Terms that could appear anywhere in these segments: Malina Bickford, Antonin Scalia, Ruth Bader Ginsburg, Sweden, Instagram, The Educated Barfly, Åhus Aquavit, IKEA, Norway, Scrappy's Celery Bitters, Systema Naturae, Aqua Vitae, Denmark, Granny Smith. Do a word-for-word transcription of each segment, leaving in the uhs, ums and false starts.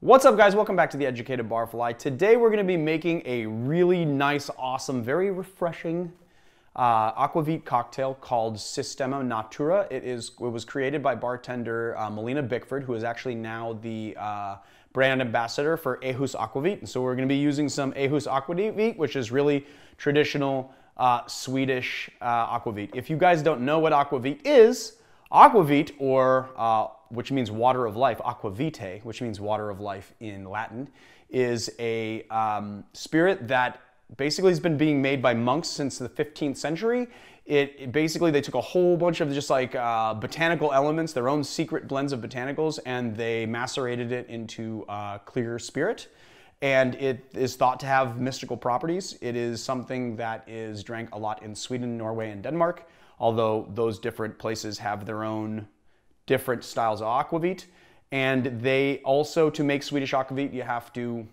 What's up guys, welcome back to The Educated Barfly. Today we're going to be making a really nice, awesome, very refreshing uh, Aquavit cocktail called Systema Naturae. It, is, it was created by bartender uh, Malina Bickford, who is actually now the uh, brand ambassador for Åhus Aquavit. And so we're going to be using some Åhus Aquavit, which is really traditional uh, Swedish uh, Aquavit. If you guys don't know what Aquavit is, Aquavit, or uh, which means water of life, Aqua Vitae, which means water of life in Latin, is a um, spirit that basically has been being made by monks since the fifteenth century. It, it basically, they took a whole bunch of just like uh, botanical elements, their own secret blends of botanicals, and they macerated it into uh, clear spirit. And it is thought to have mystical properties. It is something that is drank a lot in Sweden, Norway, and Denmark, although those different places have their own different styles of aquavit. And they also, to make Swedish aquavit, you have to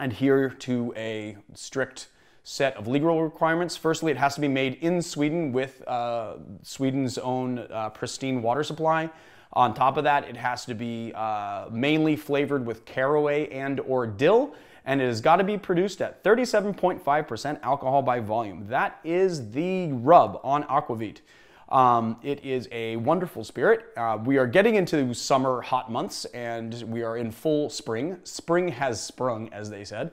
adhere to a strict set of legal requirements. Firstly, it has to be made in Sweden with uh, Sweden's own uh, pristine water supply. On top of that, it has to be uh, mainly flavored with caraway and or dill, and it has got to be produced at thirty-seven point five percent alcohol by volume. That is the rub on aquavit. Um, it is a wonderful spirit. Uh, we are getting into summer hot months, and we are in full spring. Spring has sprung, as they said,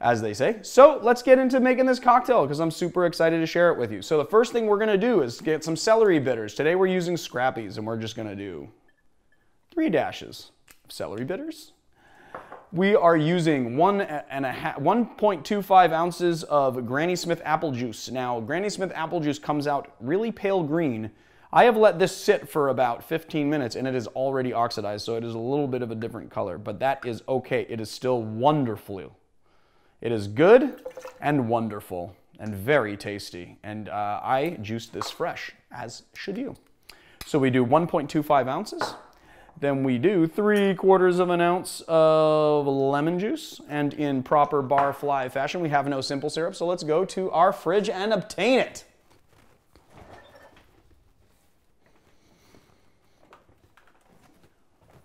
as they say. So let's get into making this cocktail, because I'm super excited to share it with you. So the first thing we're gonna do is get some celery bitters. Today we're using Scrappy's, and we're just gonna do three dashes of celery bitters. We are using one and a half, one point two five ounces of Granny Smith apple juice. Now, Granny Smith apple juice comes out really pale green. I have let this sit for about fifteen minutes and it is already oxidized, so it is a little bit of a different color, but that is okay. It is still wonderful. It is good and wonderful and very tasty. And uh, I juiced this fresh, as should you. So we do one point two five ounces. Then we do three quarters of an ounce of lemon juice, and in proper barfly fashion, we have no simple syrup, so let's go to our fridge and obtain it.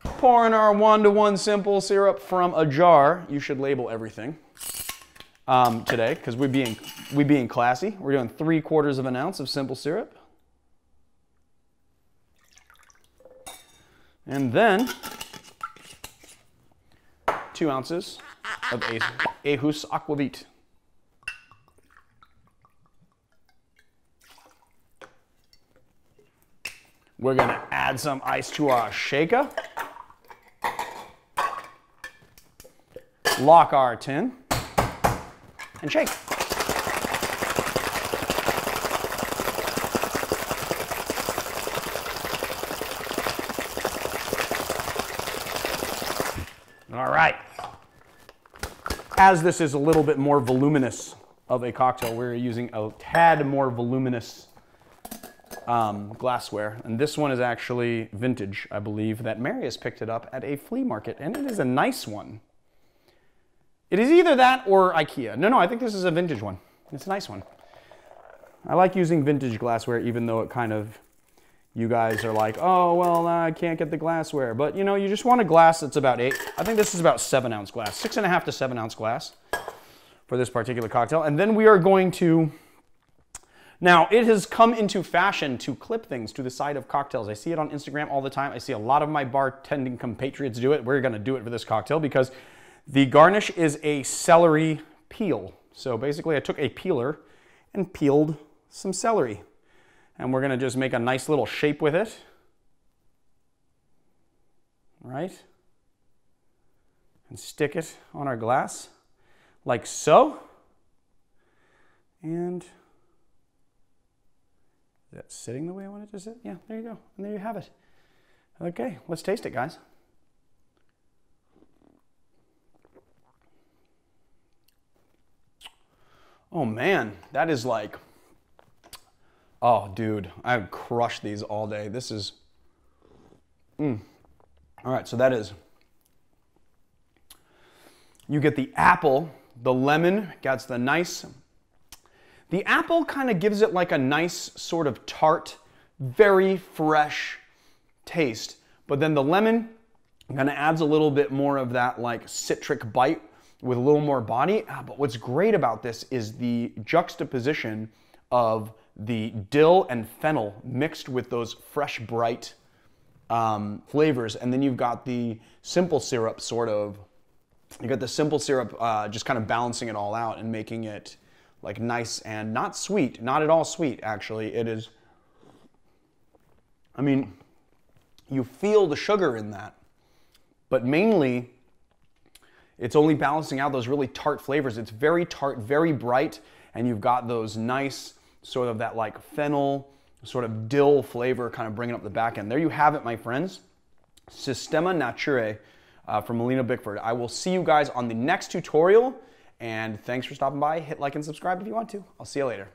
Pouring our one-to-one simple syrup from a jar. You should label everything um, today, because we're being, we're being classy. We're doing three quarters of an ounce of simple syrup. And then two ounces of Åhus Aquavit. We're going to add some ice to our shaker. Lock our tin and shake. All right, as this is a little bit more voluminous of a cocktail, we're using a tad more voluminous um, glassware. And this one is actually vintage, I believe, that Marius picked it up at a flea market, and it is a nice one. It is either that or IKEA. No, no, I think this is a vintage one. It's a nice one. I like using vintage glassware, even though it kind of, you guys are like, oh, well, I can't get the glassware. But, you know, you just want a glass that's about eight. I think this is about seven ounce glass, six and a half to seven ounce glass for this particular cocktail. And then we are going to, now it has come into fashion to clip things to the side of cocktails. I see it on Instagram all the time. I see a lot of my bartending compatriots do it. We're gonna do it for this cocktail because the garnish is a celery peel. So basically I took a peeler and peeled some celery. And we're going to just make a nice little shape with it, right? And stick it on our glass, like so. And is that sitting the way I want it to sit? Yeah, there you go. And there you have it. Okay, let's taste it, guys. Oh man, that is like... Oh, dude, I would crush these all day. This is, mm. All right, so that is, you get the apple, the lemon gets the nice, the apple kind of gives it like a nice sort of tart, very fresh taste, but then the lemon Kind of adds a little bit more of that like citric bite with a little more body. Ah, but what's great about this is the juxtaposition of the dill and fennel mixed with those fresh, bright um, flavors. And then you've got the simple syrup sort of, you got the simple syrup uh, just kind of balancing it all out and making it like nice and not sweet, not at all sweet actually. It is, I mean, you feel the sugar in that, but mainly it's only balancing out those really tart flavors. It's very tart, very bright, and you've got those nice sort of that like fennel, sort of dill flavor kind of bringing up the back end. There you have it, my friends. Systema Naturae uh, from Malina Bickford. I will see you guys on the next tutorial, and thanks for stopping by. Hit like and subscribe if you want to. I'll see you later.